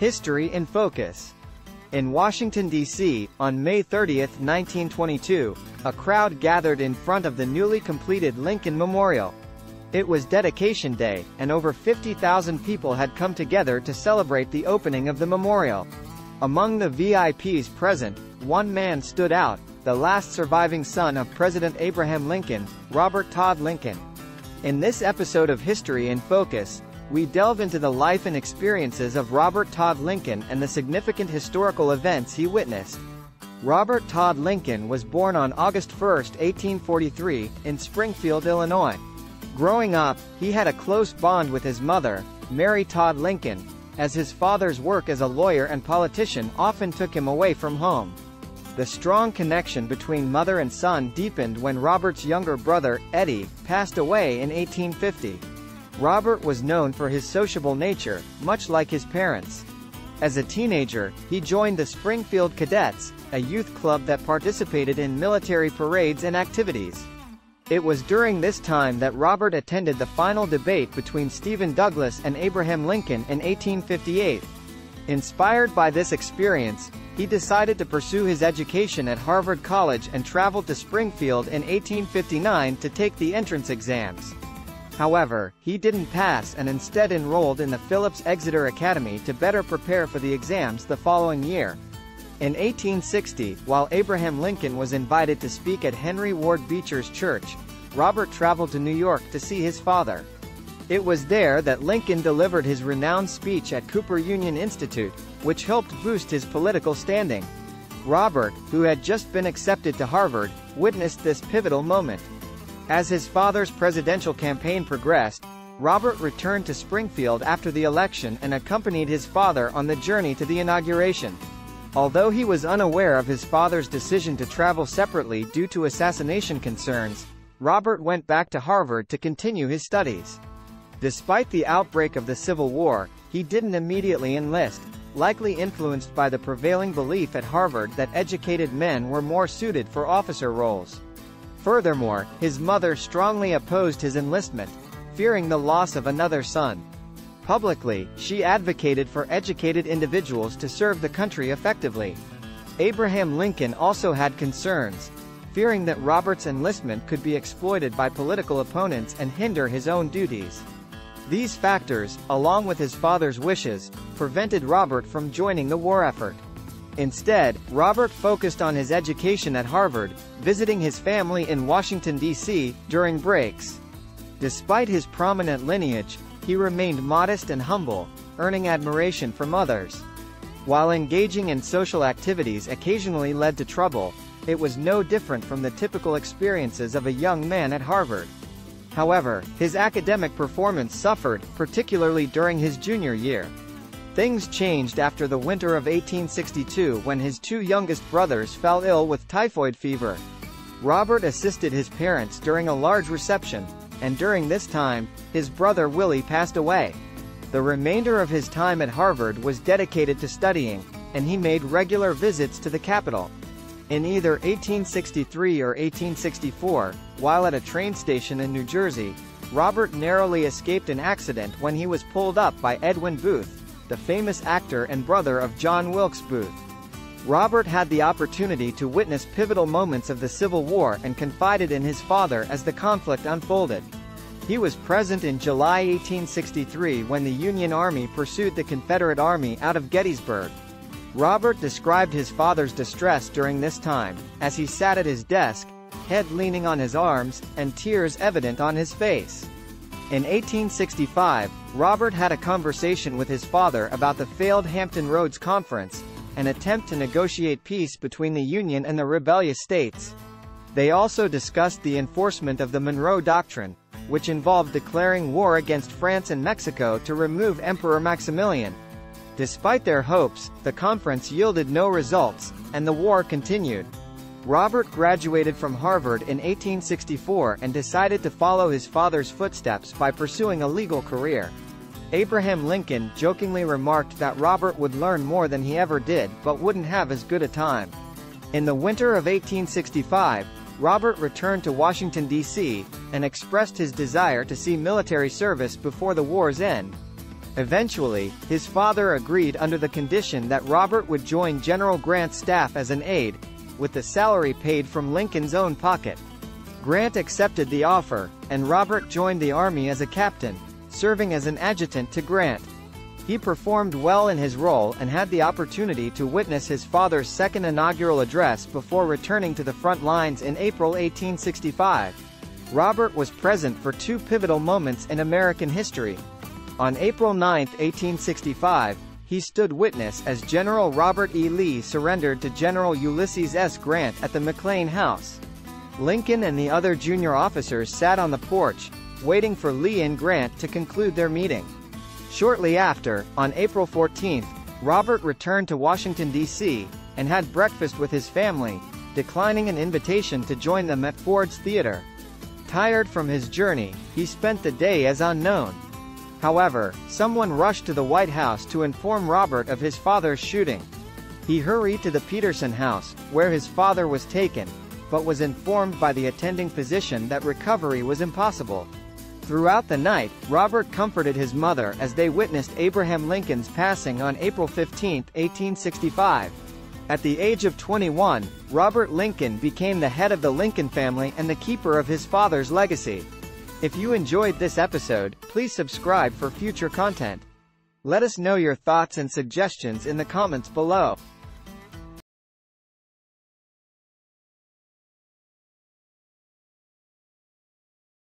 History in Focus. In Washington, D.C., on May 30, 1922, a crowd gathered in front of the newly completed Lincoln Memorial. It was Dedication Day, and over 50,000 people had come together to celebrate the opening of the memorial. Among the VIPs present, one man stood out, the last surviving son of President Abraham Lincoln, Robert Todd Lincoln. In this episode of History in Focus, we delve into the life and experiences of Robert Todd Lincoln and the significant historical events he witnessed. Robert Todd Lincoln was born on August 1, 1843, in Springfield, Illinois. Growing up, he had a close bond with his mother, Mary Todd Lincoln, as his father's work as a lawyer and politician often took him away from home. The strong connection between mother and son deepened when Robert's younger brother, Eddie, passed away in 1850. Robert was known for his sociable nature, much like his parents. As a teenager, he joined the Springfield Cadets, a youth club that participated in military parades and activities. It was during this time that Robert attended the final debate between Stephen Douglas and Abraham Lincoln in 1858. Inspired by this experience, he decided to pursue his education at Harvard College and traveled to Springfield in 1859 to take the entrance exams. However, he didn't pass and instead enrolled in the Phillips Exeter Academy to better prepare for the exams the following year. In 1860, while Abraham Lincoln was invited to speak at Henry Ward Beecher's church, Robert traveled to New York to see his father. It was there that Lincoln delivered his renowned speech at Cooper Union Institute, which helped boost his political standing. Robert, who had just been accepted to Harvard, witnessed this pivotal moment. As his father's presidential campaign progressed, Robert returned to Springfield after the election and accompanied his father on the journey to the inauguration. Although he was unaware of his father's decision to travel separately due to assassination concerns, Robert went back to Harvard to continue his studies. Despite the outbreak of the Civil War, he didn't immediately enlist, likely influenced by the prevailing belief at Harvard that educated men were more suited for officer roles. Furthermore, his mother strongly opposed his enlistment, fearing the loss of another son. Publicly, she advocated for educated individuals to serve the country effectively. Abraham Lincoln also had concerns, fearing that Robert's enlistment could be exploited by political opponents and hinder his own duties. These factors, along with his father's wishes, prevented Robert from joining the war effort. Instead, Robert focused on his education at Harvard, visiting his family in Washington, D.C., during breaks. Despite his prominent lineage, he remained modest and humble, earning admiration from others. While engaging in social activities occasionally led to trouble, it was no different from the typical experiences of a young man at Harvard. However, his academic performance suffered, particularly during his junior year. Things changed after the winter of 1862 when his two youngest brothers fell ill with typhoid fever. Robert assisted his parents during a large reception, and during this time, his brother Willie passed away. The remainder of his time at Harvard was dedicated to studying, and he made regular visits to the capital. In either 1863 or 1864, while at a train station in New Jersey, Robert narrowly escaped an accident when he was pulled up by Edwin Booth, the famous actor and brother of John Wilkes Booth. Robert had the opportunity to witness pivotal moments of the Civil War and confided in his father as the conflict unfolded. He was present in July 1863 when the Union Army pursued the Confederate Army out of Gettysburg. Robert described his father's distress during this time, as he sat at his desk, head leaning on his arms, and tears evident on his face. In 1865, Robert had a conversation with his father about the failed Hampton Roads Conference, an attempt to negotiate peace between the Union and the rebellious states. They also discussed the enforcement of the Monroe Doctrine, which involved declaring war against France and Mexico to remove Emperor Maximilian. Despite their hopes, the conference yielded no results, and the war continued. Robert graduated from Harvard in 1864 and decided to follow his father's footsteps by pursuing a legal career. Abraham Lincoln jokingly remarked that Robert would learn more than he ever did but wouldn't have as good a time. In the winter of 1865, Robert returned to Washington, D.C., and expressed his desire to see military service before the war's end. Eventually, his father agreed under the condition that Robert would join General Grant's staff as an aide, with the salary paid from Lincoln's own pocket. Grant accepted the offer, and Robert joined the army as a captain, serving as an adjutant to Grant. He performed well in his role and had the opportunity to witness his father's second inaugural address before returning to the front lines in April 1865. Robert was present for two pivotal moments in American history. On April 9, 1865, he stood witness as General Robert E. Lee surrendered to General Ulysses S. Grant at the McLean House. Lincoln and the other junior officers sat on the porch, waiting for Lee and Grant to conclude their meeting. Shortly after, on April 14, Robert returned to Washington, D.C., and had breakfast with his family, declining an invitation to join them at Ford's Theater. Tired from his journey, he spent the day as unknown. However, someone rushed to the White House to inform Robert of his father's shooting. He hurried to the Peterson House, where his father was taken, but was informed by the attending physician that recovery was impossible. Throughout the night, Robert comforted his mother as they witnessed Abraham Lincoln's passing on April 15, 1865. At the age of 21, Robert Lincoln became the head of the Lincoln family and the keeper of his father's legacy. If you enjoyed this episode, please subscribe for future content. Let us know your thoughts and suggestions in the comments below.